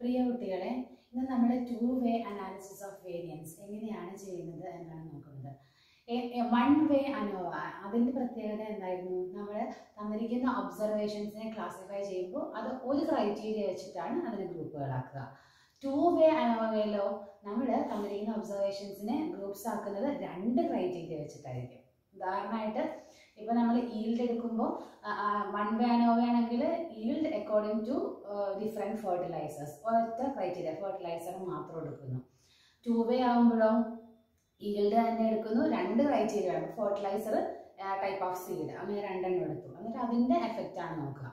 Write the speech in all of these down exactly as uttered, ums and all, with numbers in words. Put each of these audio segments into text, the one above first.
പ്രിയ കുട്ടികളെ, ഇന്ന് നമ്മൾ two way analysis of variance എങ്ങനെയാണ് ചെയ്യുന്നത് എന്നാണ് നോക്കുന്നത്. വൺ വേ അനോവ അതിൻ്റെ പ്രത്യേകത എന്തായിരുന്നു? നമ്മൾ തന്നിരിക്കുന്ന ഒബ്സർവേഷൻസിനെ ക്ലാസിഫൈ ചെയ്യുമ്പോൾ അത് ഒരു ക്രൈറ്റീരിയ വെച്ചിട്ടാണ് അതിനെ ഗ്രൂപ്പുകളാക്കുക. ടു വേ അനോവയിലോ നമ്മൾ തന്നിരിക്കുന്ന ഒബ്സർവേഷൻസിനെ ഗ്രൂപ്പ്സ് ആക്കുന്നത് രണ്ട് ക്രൈറ്റീരിയ വെച്ചിട്ടായിരിക്കും. ഉദാഹരണമായിട്ട് ഇപ്പോൾ നമ്മൾ ഈൽഡ് എടുക്കുമ്പോൾ വൺ വേ അനോവയാണെങ്കിൽ yield according to different fertilisers, ഒറ്റ ക്രൈറ്റീരിയ ഫെർട്ടിലൈസർ മാത്രം എടുക്കുന്നു. ടു വേ ആകുമ്പോഴോ ഈൽഡ് തന്നെ എടുക്കുന്നു, രണ്ട് ക്രൈറ്റീരിയ ആണ്, ഫെർട്ടിലൈസർ, ടൈപ്പ് ഓഫ് സീഡ്, അങ്ങനെ രണ്ടെണ്ണം എടുത്തു. എന്നിട്ട് അതിൻ്റെ എഫക്റ്റാണ് നോക്കുക.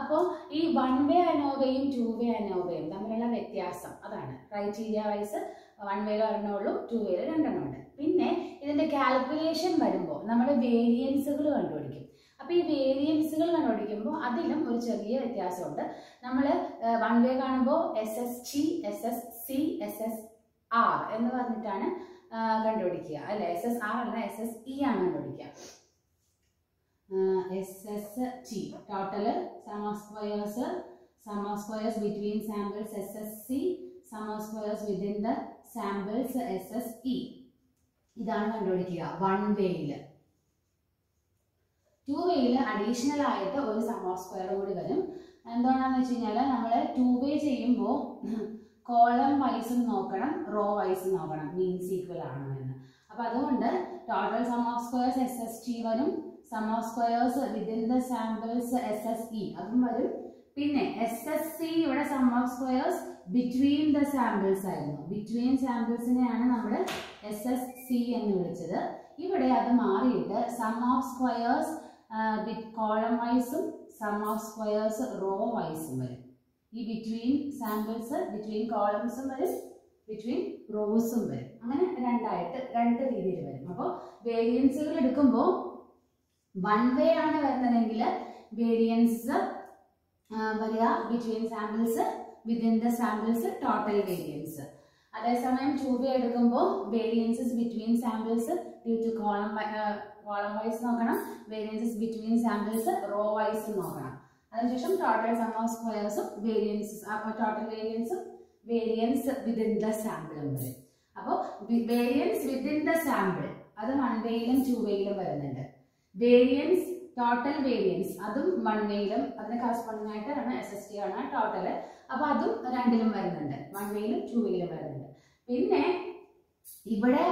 അപ്പോൾ ഈ വൺ വേ അനോവയും ടു വേ അനോവയും തമ്മിലുള്ള വ്യത്യാസം അതാണ്. ക്രൈറ്റീരിയ വൈസ് വൺ വേയിൽ ഒരെണ്ണം ഉള്ളൂ, ടു വേയിൽ രണ്ടെണ്ണം ഉണ്ട്. പിന്നെ ഇതിൻ്റെ കാൽക്കുലേഷൻ വരുമ്പോൾ നമ്മൾ വേരിയൻസുകൾ കണ്ടുപിടിക്കും. അപ്പോൾ ഈ വേരിയൻസുകൾ കണ്ടുപിടിക്കുമ്പോൾ അതിലും ഒരു ചെറിയ വ്യത്യാസമുണ്ട്. നമ്മൾ വൺ വേ കാണുമ്പോൾ S S T, S S C, S S R എന്ന് പറഞ്ഞിട്ടാണ് കണ്ടുപിടിക്കുക, അല്ലെ? എസ് എസ് ആർ അല്ല, എസ് എസ് ഇ ആണ് കണ്ടുപിടിക്കുക. S S T total sum of squares, sum of squares between samples S S C, sum of squares within the samples S S E. ഇതാണ് കണ്ടുപിടിക്കുക one വേയിൽ. To വേയിൽ additional ആയിട്ട് ഒരു some of square കൂടി വരും. എന്തുകൊണ്ടാണെന്ന് വെച്ച് കഴിഞ്ഞാൽ നമ്മൾ ടു വേ ചെയ്യുമ്പോൾ കോളം വൈസും നോക്കണം, റോ വൈസും നോക്കണം, മീൻസ് ഈക്വൽ ആണോ എന്ന്. അപ്പോൾ അതുകൊണ്ട് total sum of squares S S T വരും, sum of squares within the samples S S E അതും വരും. പിന്നെ എസ് എസ് സി ഇവിടെ sum of squares between the samples ആയിരുന്നു. ബിറ്റ്വീൻ സാമ്പിൾസിനെയാണ് നമ്മൾ എസ് എസ് സി എന്ന് വിളിച്ചത്. ഇവിടെ അത് മാറിയിട്ട് സം ഓഫ് സ്ക്വയേഴ്സ് കോളം വൈസും സം ഓഫ് സ്ക്വയേഴ്സ് റോ വൈസും വരും. ഈ ബിറ്റ്വീൻ സാമ്പിൾസ് ബിറ്റ്വീൻ കോളംസും വരും, ബിറ്റ്വീൻ റോസും വരും. അങ്ങനെ രണ്ടായിട്ട് രണ്ട് രീതിയിൽ വരും. അപ്പോൾ വേരിയൻസുകൾ എടുക്കുമ്പോൾ വൺ വേ ആണ് വരുന്നതെങ്കിൽ വേരിയൻസ് വരിക between samples within the samples total variance. അതേസമയം ടു വേ എടുക്കുമ്പോൾ variances between samples due to column column wise നോക്കണം, വേരിയൻസസ് ബിറ്റ്വീൻ സാമ്പിൾസ് റോ വൈസും നോക്കണം. അതിനുശേഷം ടോട്ടൽ സം ഓഫ് സ്ക്വയേഴ്സും വേരിയൻസസ് ടോട്ടൽ വേരിയൻസും വേരിയൻസ് വിതിൻ ദ സാമ്പിളും വരും. അപ്പോൾ വേരിയൻസ് വിതിൻ ദ സാമ്പിൾ അത് വൺ വേയിലും ടു വേയിലും വരുന്നുണ്ട്. വേരിയൻസ് ടോട്ടൽ വേരിയൻസ് അതും വൺ വേയിലും അതിന് കറസ്പോണ്ടിങ് ആയിട്ടാണ് എസ് എസ് ടി ആണ് ടോട്ടൽ. അപ്പോൾ അതും രണ്ടിലും വരുന്നുണ്ട്, വൺ വേയിലും ടു വേയിലും വരുന്നുണ്ട്. പിന്നെ ഇവിടെ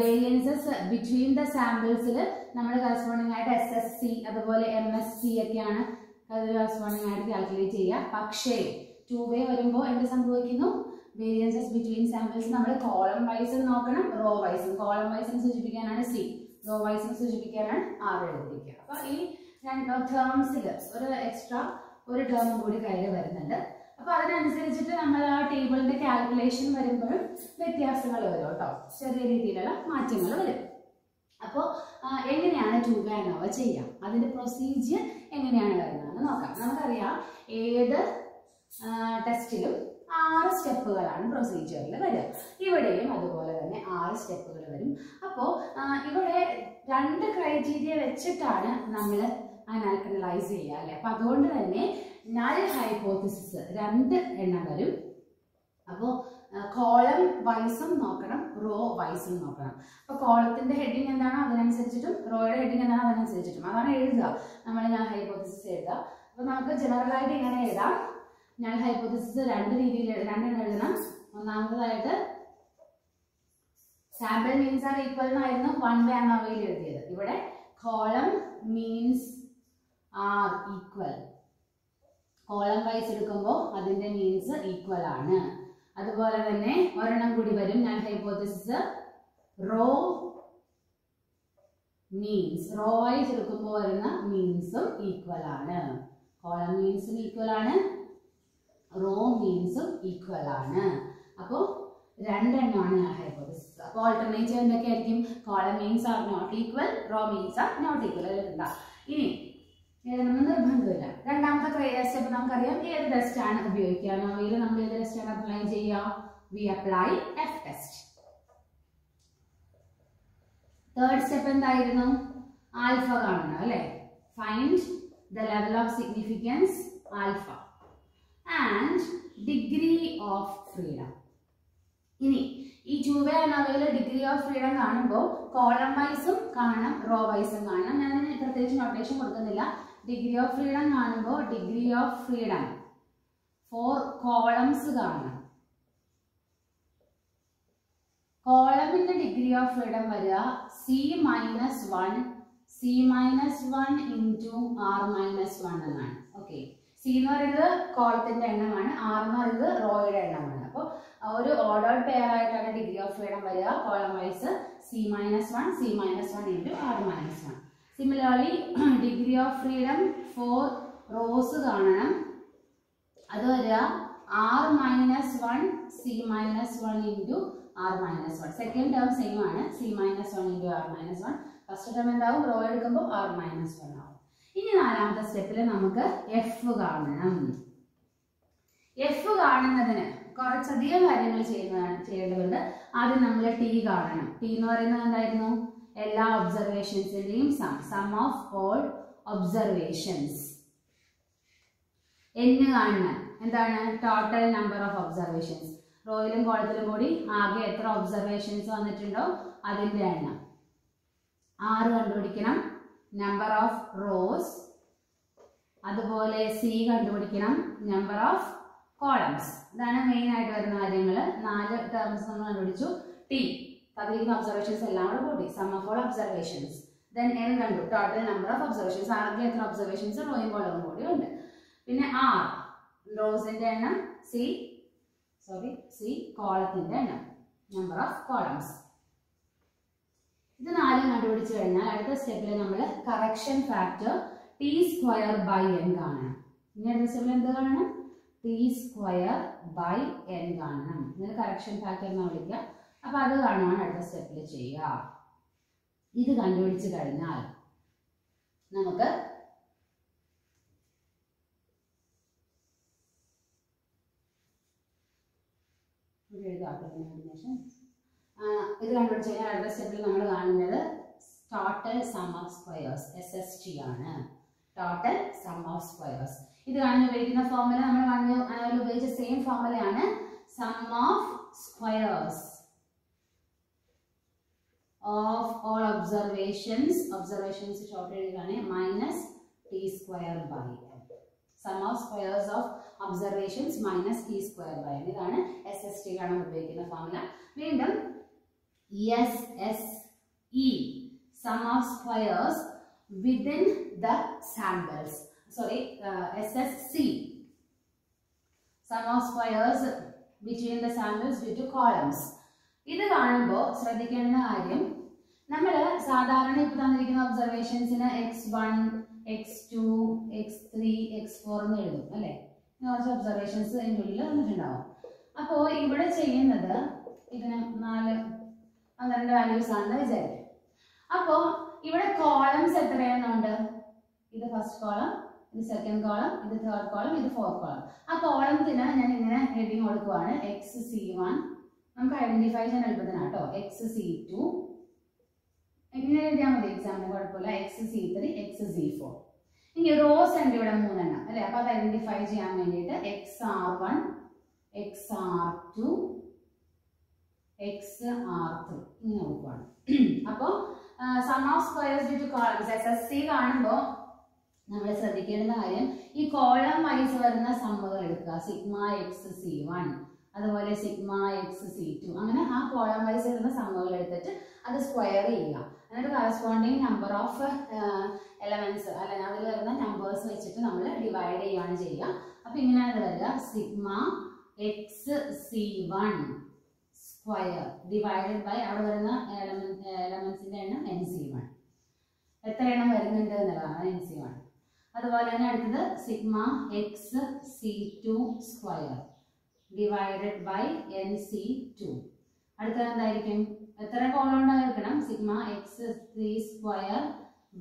വേരിയൻസസ് ബിറ്റ്വീൻ ദ സാമ്പിൾസിൽ നമ്മൾ കറസ്പോണ്ടിങ് ആയിട്ട് എസ് എസ് സി അതുപോലെ എം എസ് സി ഒക്കെയാണ് അത് കറസ്പോണ്ടിങ് ആയിട്ട് കാൽക്കുലേറ്റ് ചെയ്യുക. പക്ഷേ ടു വേ വരുമ്പോൾ എന്ത് സംഭവിക്കുന്നു? വേരിയൻസസ് ബിറ്റ്വീൻ സാമ്പിൾസ് നമ്മൾ കോളം വൈസും നോക്കണം, റോ വൈസും. കോളം വൈസും സൂചിപ്പിക്കാനാണ് സി, റോ വൈസും സൂചിപ്പിക്കാനാണ് ആർ എഴുതിയിരിക്കുക. അപ്പോൾ ഈ രണ്ട് ടേംസിൽ ഒരു എക്സ്ട്രാ ഒരു ടേം കൂടി കയ്യിൽ വരുന്നുണ്ട്. അപ്പോൾ അതിനനുസരിച്ചിട്ട് നമ്മൾ ആ ടേബിളിൻ്റെ കാൽക്കുലേഷൻ വരുമ്പോഴും വ്യത്യാസങ്ങൾ വരും കേട്ടോ, ചെറിയ രീതിയിലുള്ള മാറ്റങ്ങൾ വരും. അപ്പോൾ എങ്ങനെയാണ് ടു വേ അനോവ ചെയ്യാം, അതിൻ്റെ പ്രൊസീജിയർ എങ്ങനെയാണ് വരുന്നതെന്ന് നോക്കാം. നമുക്കറിയാം ഏത് ടെസ്റ്റിലും ആറ് സ്റ്റെപ്പുകളാണ് പ്രൊസീജിയറിൽ വരിക. ഇവിടെയും അതുപോലെ തന്നെ ആറ് സ്റ്റെപ്പുകൾ വരും. അപ്പോൾ ഇവിടെ രണ്ട് ക്രൈറ്റീരിയ വെച്ചിട്ടാണ് നമ്മൾ അനലൈസ് ചെയ്യുക, അല്ലേ? അപ്പോൾ അതുകൊണ്ട് തന്നെ നൾ ഹൈപ്പോത്തിസിസ് രണ്ട് എണ്ണം വരും. അപ്പോൾ കോളം വൈസും നോക്കണം, റോ വൈസും നോക്കണം. അപ്പോൾ കോളത്തിന്റെ ഹെഡിങ് എന്താണോ അതിനനുസരിച്ചിട്ടും റോയുടെ ഹെഡിങ് എന്താണോ അതിനനുസരിച്ചിട്ടും അതാണ് എഴുതുക, നമ്മൾ നൾ ഹൈപ്പോത്തിസിസ് എഴുതുക. അപ്പോൾ നമുക്ക് ജനറലായിട്ട് ഇങ്ങനെ എഴുതാം, നൾ ഹൈപ്പോത്തിസിസ് രണ്ട് രീതിയിൽ രണ്ടെണ്ണം എഴുതണം. ഒന്നാമതായിട്ട് സാമ്പിൾ മീൻസ് ആർ ഈക്വൽ എന്നായിരുന്നു വൺ വേ അനോവയിൽ എഴുതിയത്. ഇവിടെ column means are equal, column wise എടുക്കുമ്പോൾ അതിന്റെ മീൻസ് ഈക്വൽ ആണ്. അതുപോലെ തന്നെ ഒരെണ്ണം കൂടി വരും, null hypothesis row means, row wise എടുക്കുമ്പോൾ വരുന്ന മീൻസും ഈക്വൽ ആണ്. കോളം മീൻസും ഈക്വൽ ആണ്, റോ മീൻസും ഈക്വൽ ആണ്. അപ്പോൾ രണ്ടെണ്ണമാണ് നൾ ഹൈപ്പോത്തിസിസ്. അപ്പോൾ ഓൾട്ടർനേറ്റീവ് എന്തൊക്കെ ആയിരിക്കും? Column means are not equal, row means are not equal. എന്താ ഇനി എഴുതണമെന്ന് നിർബന്ധമില്ല. രണ്ടാമത്തെ സ്റ്റെപ്പ് നമുക്കറിയാം ഏത് ടെസ്റ്റാണ് ഉപയോഗിക്കുക. നോവയിൽ നമ്മൾ ഏത് ടെസ്റ്റാണ് അപ്ലൈ ചെയ്യുക? We apply F test. Third step എന്തായിരുന്നു? ആൽഫ കാണണം, അല്ലേ? Find the level of significance alpha. and degree of freedom. Ini, ee two way analysis degree of freedom kaanumbo column wise um kaanam row wise um kaanam. Naan pratheekichu notation kodukunnilla. Degree of freedom kaanumbo degree of freedom four columns kaanam. Column in the degree of freedom varya c minus one c minus one into r minus one ennaanu. Okay, c nu parayunnathu column inde ennamaanu, r nu parayunnathu row ide ennamaanu. ഒരു ordered pair ആയിട്ടാണ് degree of freedom വരിക. Column wise C minus one C minus one into R minus one. Similarly degree of freedom for rows കാണണം. അത് വരിക R minus one C minus one into R minus one. Second term same ആണ്, C minus one into R minus one. First term എന്താവും, row എടുക്കുമ്പോൾ R minus one ആവും. ഇനി നാലാമത്തെ സ്റ്റെപ്പിൽ നമുക്ക് എഫ് കാണണം. എഫ് കാണുന്നതിന് കുറച്ചധികം കാര്യങ്ങൾ ചെയ്യുന്നതാണ് ചെയ്യേണ്ടതുണ്ട്. ആദ്യം നമ്മൾ ടി കാണണം. ടി എന്ന് പറയുന്നത് എന്തായിരുന്നു, എല്ലാ ഒബ്സർവേഷൻസിന്റെയും sum, sum of all observations. എന്ന് കാണണം, എന്താണ് ടോട്ടൽ നമ്പർ ഓഫ് ഒബ്സർവേഷൻസ്. റോയിലും കോളത്തിലും കൂടി ആകെ എത്ര ഒബ്സർവേഷൻസ് വന്നിട്ടുണ്ടോ അതിൻ്റെ എണ്ണം. ആറ് കണ്ടുപിടിക്കണം, നമ്പർ ഓഫ് റോസ്. അതുപോലെ സി കണ്ടുപിടിക്കണം, നമ്പർ ഓഫ് കോളംസ്. ഇതാണ് മെയിൻ ആയിട്ട് വരുന്ന കാര്യങ്ങൾ. നാല് ടേംസ് നമ്മൾ കണ്ടുപിടിച്ചു. ടി തന്നിരിക്കുന്ന ഒബ്സർവേഷൻസ് എല്ലാം കൂടെ കൂടി sum of all observations. Then N കണ്ടു, ടോട്ടൽ നമ്പർ ഓഫ് ഒബ്സർവേഷൻസ്. ആർക്ക് എത്ര ഒബ്സർവേഷൻസ് റോയും കോളവും കൂടി ഉണ്ട്. പിന്നെ ആർ റോസിന്റെ എണ്ണം, സി സോറി സി കോളത്തിന്റെ എണ്ണം, നമ്പർ ഓഫ് കോളംസ്. ഇത് നാലും കണ്ടുപിടിച്ചു കഴിഞ്ഞാൽ അടുത്ത സ്റ്റെപ്പിൽ നമ്മൾ correction factor T square by N കാണണം. ഇനി അടുത്ത സ്റ്റെപ്പിൽ എന്ത് കാണണം, ടി സ്ക്വയർ ബൈ എൻ കാണണം. ഇതിന് കറക്ഷൻ ഫാക്ടർ എന്ന് വിളിക്കുക. അപ്പൊ അത് കാണുവാണ് അടുത്ത സ്റ്റെപ്പിൽ ചെയ്യുക. ഇത് കണ്ടുപിടിച്ചു കഴിഞ്ഞാൽ നമുക്ക് ഇത് കണ്ടുപിടിച്ചു കഴിഞ്ഞാൽ അടുത്ത സ്റ്റെപ്പിൽ നമ്മൾ കാണുന്നത് total sum of squares, S S T ആണ്, ടോട്ടൽ സം ഓഫ് സ്ക്വയേഴ്സ്. ഇത് കാണാൻ ഉപയോഗിക്കുന്ന ഫോർമുല നമ്മൾ കാണുന്ന അതിൽ ഉപയോഗിച്ച സെയിം ഫോർമുലയാണ്, sum of squares of all observations. Observations short എഴുതുകയാണ് minus T square by N. Sum of squares of observations minus T square by N. ഇതാണ് എസ് എസ് ടി കാണാൻ ഉപയോഗിക്കുന്ന ഫോർമുല. വീണ്ടും S S E, sum of squares within the samples. Sorry, uh, S S C, sum of squares between the samples due to columns. ഇത് കാണുമ്പോൾ ശ്രദ്ധിക്കേണ്ട കാര്യം, നമ്മൾ സാധാരണ ഇപ്പോൾ തന്നിരിക്കുന്ന ഒബ്സർവേഷൻസിന് X one X two X three X four എന്ന് എഴുതും അല്ലേ. കുറച്ച് ഒബ്സർവേഷൻസ് അതിൻ്റെ ഉള്ളിൽ വന്നിട്ടുണ്ടാവും. അപ്പോൾ ഇവിടെ ചെയ്യുന്നത് ഇതിന് നാല് പന്ത്രണ്ട് വാല്യൂസ് ആണെന്ന് വിചാരിക്കും. അപ്പോൾ ഇവിടെ കോളംസ് എത്രയെന്നുണ്ട്, ഇത് ഫസ്റ്റ് കോളം, ഇത് സെക്കൻഡ് കോളം, ഇത് തേർഡ് കോളം, ഇത് ഫോർത്ത് കോളം. ആ കോളത്തിന് ഞാൻ ഇങ്ങനെ ഹെഡിങ് കൊടുക്കുവാണ്, എക്സ് സി വൺ. നമുക്ക് ഐഡന്റിഫൈ ചെയ്യാൻ എളുപ്പത്തിനാണ് കേട്ടോ. എക്സ് സി ടു ഇങ്ങനെ എഴുതിയാൽ മതി, എക്സാമിന് കുഴപ്പമില്ല. X C three, X C four. ഇനി റോസ് ഉണ്ട് ഇവിടെ മൂന്നെണ്ണം അല്ലെ. അപ്പൊ അത് ഐഡന്റിഫൈ ചെയ്യാൻ വേണ്ടിയിട്ട് X R one, X R two, X R three ഇങ്ങനെ നോക്കുവാണ്. അപ്പോ sum of squares due to columns, S S C കാണുമ്പോൾ നമ്മൾ ശ്രദ്ധിക്കേണ്ട കാര്യം, ഈ കോളം വൈസ് വരുന്ന സമ്മുകൾ എടുക്കുക. സിഗ്മ എക്സ് സി വൺ, അതുപോലെ സിഗ്മ എക്സ് സി ടു, അങ്ങനെ ആ കോളം വൈസ് വരുന്ന സമ്മുകൾ എടുത്തിട്ട് അത് സ്ക്വയർ ചെയ്യുക. എന്നിട്ട് കറസ്പോണ്ടിങ് നമ്പർ ഓഫ് എലമെന്റ്സ് അല്ലെങ്കിൽ അതിൽ വരുന്ന നമ്പേഴ്സ് വെച്ചിട്ട് നമ്മൾ ഡിവൈഡ് ചെയ്യുകയാണ് ചെയ്യുക. അപ്പൊ ഇങ്ങനെയാണ് വരിക, sigma X C one square divided by അവിടെ വരുന്ന എലമെന്റ്സിന്റെ എണ്ണം എൻ സി വൺ. എത്ര എണ്ണം വരുന്നുണ്ട് എന്നുള്ളതാണ് എൻ സി വൺ. അതുപോലെ തന്നെ അടുത്തത് sigma X C two square divided by N C two. അടുത്തത് എന്തായിരിക്കും, എത്ര കോളം ഉണ്ടായിരിക്കണം, sigma X three square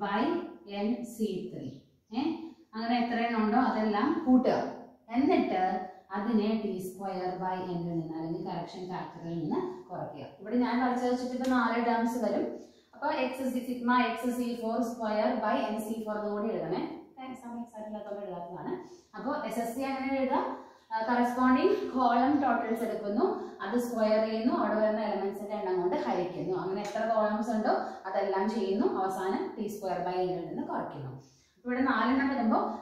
by N C three. ഏഹ് അങ്ങനെ എത്ര എണ്ണം ഉണ്ടോ അതെല്ലാം കൂട്ടുക. എന്നിട്ട് അതിനെ ടി സ്ക്വയർ ബൈ എന്നിൽ നിന്ന് അല്ലെങ്കിൽ കറക്ഷൻ ഫാക്ടറിൽ നിന്ന് കുറയ്ക്കുക. ഇവിടെ ഞാൻ കളിച്ചു വെച്ചിട്ട് ഇപ്പൊ നാല് ടേംസ് വരും. അപ്പൊ X C sigma X C four square by N C four എന്ന് കൂടി എഴുതണേ. സമയം എക്സാക്റ്റ് ഇല്ലാത്തവർ എഴുതാത്തതാണ്. അപ്പോൾ എസ് എസ് സി അങ്ങനെ എഴുതാം, corresponding column totals that square in elements columns undo t square by n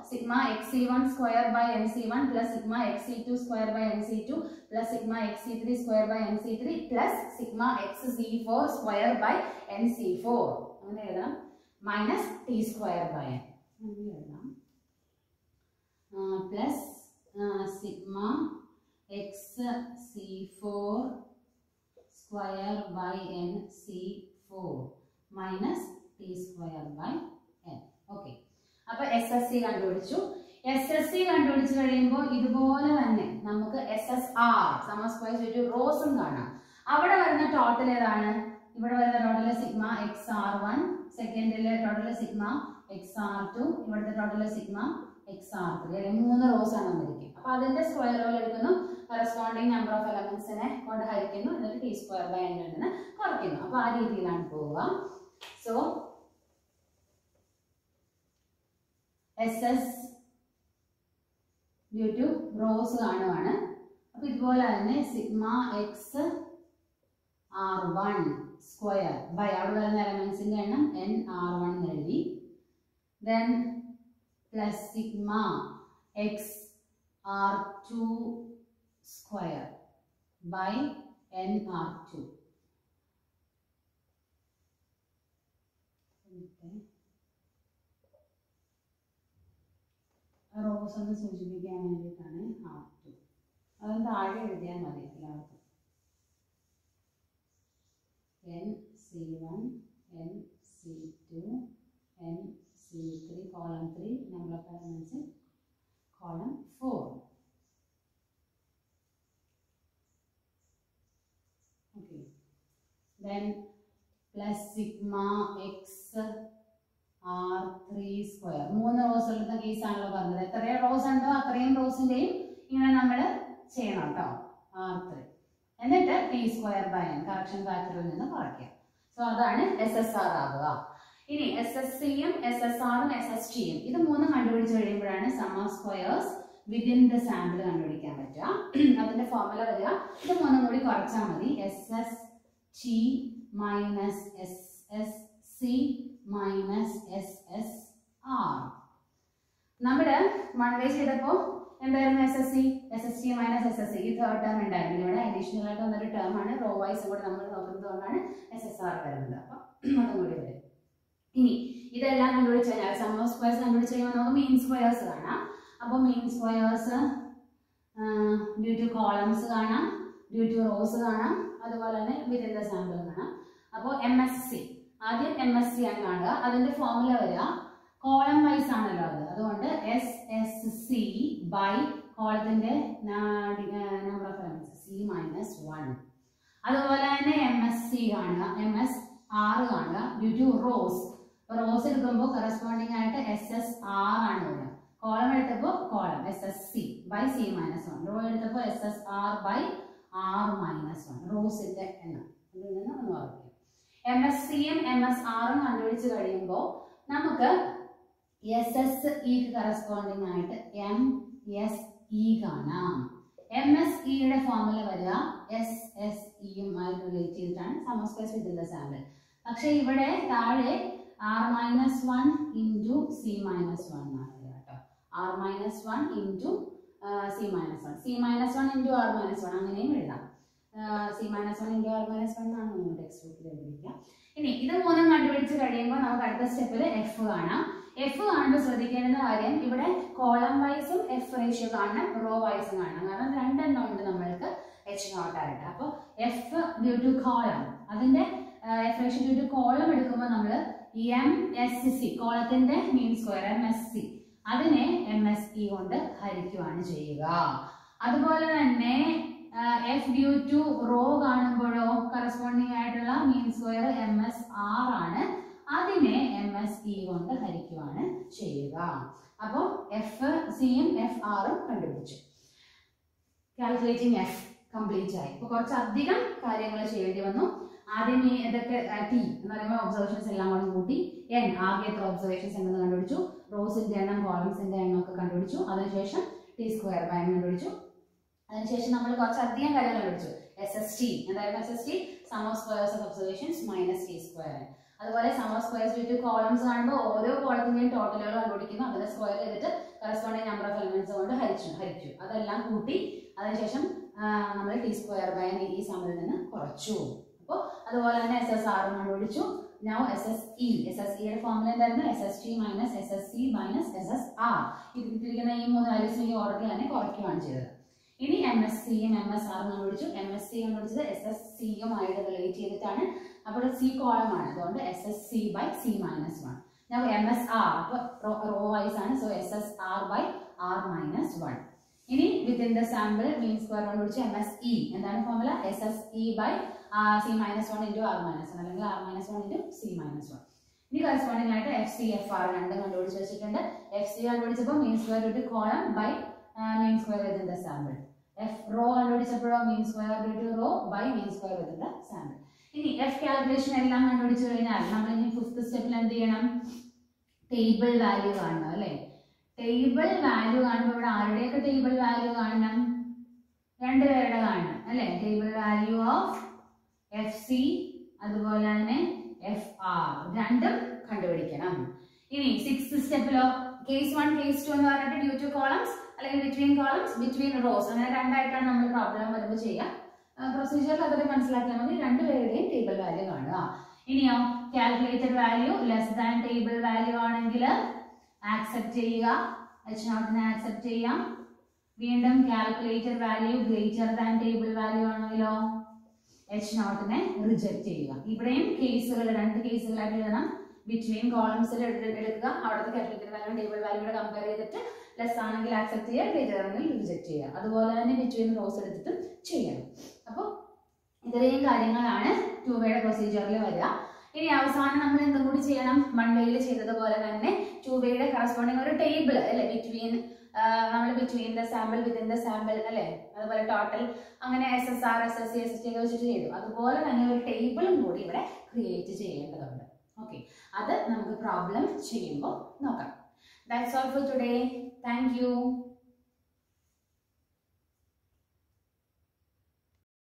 sigma x c one square by n c one plus sigma x c two square by n c two plus sigma x c three square by n c three plus sigma x c four square by n c four minus t square by n uh, plus uh, sigma x c four square by n c four minus t square by n. Okay. अब S S C कंडुपिडिच्चु S S C कंडुपिडिच्चु കഴിയുമ്പോൾ ഇതുപോലെ തന്നെ നമുക്ക് S S R സമസ്ക്വയർ ഒരു റോസും കാണാം. അവിടെ വരുന്ന ടോട്ടൽ ഏതാണ്? ഇവിടെ വരുന്ന total sigma X R one, സെക്കൻഡിലെ total sigma X R two, ഇവിടുത്തെ total sigma X R three. അല്ലേ മൂന്ന് റോസ് ആണ് നമുക്ക്. അപ്പോൾ അതിന്റെ സ്ക്വയർ റൂൾ എടുക്കുന്നു. കറസ്പോണ്ടിങ് നമ്പർ ഓഫ് എലമെന്റ്സിനെ കൊണ്ട് ഹരിക്കുന്നു. എന്നിട്ട് t square by n എന്ന് കുറയ്ക്കുന്നു. അപ്പോൾ ആ രീതിയിലാണ് പോവുക. So S S due to rows കാണുവാണ്. അപ്പോൾ ഇതുപോലെ തന്നെ sigma X R one square by അവിടെ വരുന്ന എലമെന്റ്സിന്റെ എണ്ണം N R one എന്ന് എഴുതി. Then plus sigma X R two square by N R two. Rows ഒന്ന് സൂചിപ്പിക്കാൻ വേണ്ടിയിട്ടാണ് R two. അത് താഴെ എഴുതിയാൽ മതി എല്ലാവർക്കും. N C one N C two N C three column three number of elements column four. Okay. Then plus sigma X R three square. മൂന്ന് rows ഉള്ള കേസാണല്ലോ പറഞ്ഞത്. എത്ര റോസ് ഉണ്ടോ അത്രയും റോസിന്റെയും ഇങ്ങനെ നമ്മൾ ചെയ്യണം കേട്ടോ. R three. എന്നിട്ട് t square by n correction ഫാക്ടറിൽ നിന്ന് കുറയ്ക്കുക. സോ അതാണ് S S R ആവുക. ഇനി S S C യും S S R ഉം S S T യും ഇത് മൂന്നും കണ്ടുപിടിച്ച് കഴിയുമ്പോഴാണ് sum of squares within the sample കണ്ടുപിടിക്കാൻ പറ്റുക. അതിന്റെ ഫോർമുല വരിക. ഇത് മൂന്നും കൂടി കുറച്ചാൽ മതി. S S T minus S S C minus S S R. നമ്മുടെ മൺവേ ചെയ്തപ്പോൾ എന്തായിരുന്നു S S C S S C minus S S C ഈ തേർഡ് ടേം ഉണ്ടായിരുന്നു. ഇവിടെ അഡീഷണൽ ആയിട്ട് വന്നൊരു ടേം ആണ് റോ വൈസ് കൂടെ നമ്മൾ നോക്കുന്നത് കൊണ്ടാണ് S S R വരുന്നത്. അപ്പോൾ അതും കൂടി വരും. ഇനി ഇതെല്ലാം കണ്ടുപിടിച്ച് കഴിഞ്ഞാൽ സം ഓഫ് സ്ക്വയർസ് കണ്ടുപിടിച്ച് കഴിയുമ്പോൾ നമുക്ക് മീൻ സ്ക്വയേഴ്സ് കാണാം. അപ്പോൾ mean squares due to columns കാണാം, ഡ്യൂ ടു റോസ് കാണാം, അതുപോലെ തന്നെ വിതിൻ ദ സാമ്പിൾ കാണാം. അപ്പോൾ M S C ആദ്യം M S C ആണ് കാണുക. അതിന്റെ ഫോർമുല വരിക. കോളം വൈസ് ആണല്ലോ അത്, അതുകൊണ്ട് S S C ബൈ കോളത്തിന്റെ number of elements C minus one. അതുപോലെ തന്നെ M S C കാണുക, M S R കാണുക, ഡ്യൂ ടു റോസ്. അപ്പോൾ റോസ് എടുക്കുമ്പോൾ കറസ്പോണ്ടിങ് ആയിട്ട് S S R ആണ് വരിക. കോളം എടുത്തപ്പോൾ column S S C by C minus one, row എടുത്തപ്പോൾ S S R by R minus one, റോസിന്റെ എണ്ണം. ഇതിൽ നിന്ന് ഒന്ന് ഓർക്കുക. M S C യും M S R ഉം കണ്ടുപിടിച്ച് കഴിയുമ്പോൾ നമുക്ക് S S E ക്ക് കറസ്പോണ്ടിങ് ആയിട്ട് M S E കാണാം. M S E യുടെ ഫോർമുല വരിക. S S E യുമായി റിലേറ്റ് ചെയ്തിട്ടാണ് സമസ്ക്വയർസ് ഇതിന്റെ സാമ്പിൾ. പക്ഷെ ഇവിടെ താഴെ R minus one into C minus one ആണ് കേട്ടോ. R minus one into C minus one, C minus one into R minus one അങ്ങനെയും എഴുതാം. C minus one into R minus one ആണ് നമ്മുടെ ടെക്സ്റ്റ് ബുക്കിൽ എഴുതിയിരിക്കുക. ഇനി ഇത് മൂന്നും കണ്ടുപിടിച്ച് കഴിയുമ്പോൾ നമുക്ക് അടുത്ത സ്റ്റെപ്പിൽ എഫ് കാണാം. എഫ് കാണുമ്പോൾ ശ്രദ്ധിക്കേണ്ട കാര്യം, ഇവിടെ കോളം വൈസും എഫ് റേഷ്യോ കാണണം, റോ വൈസും കാണണം. കാരണം രണ്ടെണ്ണം ഉണ്ട് നമ്മൾക്ക് എച്ച് നോട്ട് ആയിട്ട്. അപ്പോൾ എഫ് ഡ്യൂ ടു കോളം, അതിന്റെ F ratio due to column എടുക്കുമ്പോൾ നമ്മൾ എം എസ് സി കോളത്തിന്റെ mean square M S C അതിനെ എം എസ് ഇ കൊണ്ട് ഹരിക്കുകയാണ് ചെയ്യുക. അതുപോലെ തന്നെ എഫ് ഡ്യൂ ടു റോ കാണുമ്പോഴോ കറസ്പോണ്ടിങ് ആയിട്ടുള്ള mean square M S R ആണ്, അതിനെ എം എസ് ഇ കൊണ്ട് ഹരിക്കുകയാണ് ചെയ്യുക. അപ്പോൾ എഫ് സിയും എഫ് ആറും കണ്ടുപിടിച്ചു. കാൽക്കുലേറ്റിംഗ് എഫ് കംപ്ലീറ്റ് ആയി. ഇപ്പോൾ കുറച്ചധികം കാര്യങ്ങൾ ചെയ്യേണ്ടി വന്നു. ആദ്യം ഇതൊക്കെ ടി എന്ന് പറയുമ്പോൾ ഒബ്സർവേഷൻസ് എല്ലാം കൂടി കൂട്ടി എൻ ആകെത്ര ഒബ്സർവേഷൻസ് എന്നത് കണ്ടുപിടിച്ചു. റോസിന്റെ എണ്ണം കോളംസിന്റെ എണ്ണം ഒക്കെ കണ്ടുപിടിച്ചു. അതിനുശേഷം ടി സ്ക്വയർ ബൈ എൻ കണ്ടുപിടിച്ചു. അതിനുശേഷം നമ്മൾ കുറച്ച് അധികം കാര്യങ്ങൾ പഠിച്ചു. എസ് എസ് ടി എന്തായിരുന്നു? S S T sum of squares of observations minus T square. അതുപോലെ sum of squares with columns കാണുമ്പോൾ ഓരോ കോളത്തിന്റെയും ടോട്ടലുകൾ കണ്ടുപിടിക്കുന്നു. അതിനെ സ്ക്വയർ ചെയ്തിട്ട് കറസ്പോണ്ടിങ് നമ്പർ ഓഫ് എലിമെന്റ്സ് കൊണ്ട് ഹരിച്ചു ഹരിച്ചു അതെല്ലാം കൂട്ടി അതിനുശേഷം നമ്മൾ ടി സ്ക്വയർ ബൈ ഈ സമ്മിൽ നിന്ന് കുറച്ചു. അപ്പോൾ അതുപോലെ തന്നെ എസ് എസ് ആറും കണ്ടുപിടിച്ചു. Now S S E S S ഇയുടെ ഫോർമുല എന്തായിരുന്നു? S S T minus S S C minus S S R. ഇത് കിട്ടിയിരിക്കുന്ന ഈ മൂന്ന് വാല്യൂസ് ഈ ഓർഡറിൽ തന്നെ കുറയ്ക്കുകയാണ് ചെയ്തത്. ഇനി എം എസ് സിയും എം എസ് ആറും കണ്ടുപിടിച്ചു. എം എസ് സി കണ്ടുപിടിച്ചത് എസ് എസ് സിയുമായിട്ട് റിലേറ്റ് ചെയ്തിട്ടാണ്. അപ്പോൾ സി കോളമാണ്, അതുകൊണ്ട് S S C by C minus one. ഞാൻ എം എസ് ആർ അപ്പോൾ റോ വൈസ് ആണ്, so S S R by R minus one. ഇനി within the sample mean square കണ്ടുപിടിച്ചു. എം എസ് ഇ എന്താണ് formula? S S E by C minus one into R minus one അല്ലെങ്കിൽ R minus one into C minus one. ഇനി corresponding ആയിട്ട് F C F R രണ്ടും കണ്ടുപിടിച്ച് വെച്ചിട്ടുണ്ട്. F C കണ്ടുപിടിച്ചപ്പോൾ mean square due to column by mean square within the sample. F row കണ്ടുപിടിച്ചപ്പോഴോ mean square due to row by mean square within the sample. ഇനി F calculation എല്ലാം കണ്ടുപിടിച്ചു കഴിഞ്ഞാൽ നമ്മൾ ഇനി ഫിഫ്ത്ത് സ്റ്റെപ്പിൽ എന്ത് ചെയ്യണം? ടേബിൾ വാല്യൂ കാണണം അല്ലേ? ടേബിൾ വാല്യൂ കാണുമ്പോൾ ഇവിടെ ആരുടെയൊക്കെ ടേബിൾ വാല്യൂ കാണണം? രണ്ടുപേരുടെ കാണണം അല്ലേ? Table value of F C അതുപോലെ തന്നെ എഫ് ആർ രണ്ടും കണ്ടുപിടിക്കണം. ഇനി സിക്സ് സ്റ്റെപ്പിലോ കേസ് വൺ കേസ് ടു എന്ന് പറഞ്ഞിട്ട് ഡ്യൂ ടു കോളംസ് അല്ലെങ്കിൽ ബിറ്റ്വീൻ കോളംസ് ബിറ്റ്വീൻ റോസ് അങ്ങനെ രണ്ടായിട്ടാണ് നമ്മൾ പ്രോബ്ലം വരുമ്പോൾ ചെയ്യുക. പ്രൊസീജിയറിൽ അതൊക്കെ മനസ്സിലാക്കിയാൽ മതി. രണ്ടുപേരുടെയും ടേബിൾ വാല്യൂ കാണുക. ഇനിയോ calculated value less than table value ആണെങ്കിൽ ആക്സെപ്റ്റ് ചെയ്യുക, എച്ച് നോട്ടിനെ ആക്സെപ്റ്റ് ചെയ്യാം. വീണ്ടും calculated value greater than table value ആണെങ്കിലോ എച്ച് നോട്ടിനെ റിജക്റ്റ് ചെയ്യുക. ഇവിടെയും കേസുകൾ രണ്ട് കേസുകളായിട്ട് എഴുതണം. ബിറ്റ്വീൻ കോളംസിൽ എടുക്കുക, അവിടുത്തെ കാൽക്കുലേറ്റഡ് വാല്യൂ ടേബിൾ വാല്യൂടെ കമ്പയർ ചെയ്തിട്ട് ലെസ് ആണെങ്കിൽ ആക്സെപ്റ്റ് ചെയ്യുക, ഗ്രേറ്റർ ആണെങ്കിൽ റിജക്റ്റ് ചെയ്യുക. അതുപോലെ തന്നെ ബിറ്റ്വീൻ റോസ് എടുത്തിട്ട് ചെയ്യണം. അപ്പോൾ ഇത്രയും കാര്യങ്ങളാണ് ടു വേയുടെ പ്രൊസീജിയറിൽ വരിക. ഇനി അവസാനം നമ്മൾ എന്തും കൂടി ചെയ്യണം. വൺ വേയിൽ ചെയ്തതുപോലെ തന്നെ ടു വേയുടെ കറസ്പോണ്ടിങ് ഒരു ടേബിൾ അല്ലെ, ബിറ്റ്വീൻ നമ്മൾ between the sample within the sample അല്ലെ, അതുപോലെ ടോട്ടൽ, അങ്ങനെ S S R S S C S S T ഒക്കെ വെച്ചിട്ട് ചെയ്തു. അതുപോലെ തന്നെ ഒരു ടേബിളും കൂടി ഇവിടെ ക്രിയേറ്റ് ചെയ്യേണ്ടതുണ്ട്. ഓക്കെ, അത് നമുക്ക് പ്രോബ്ലം ചെയ്യുമ്പോൾ നോക്കാം. That's all for today. Thank U.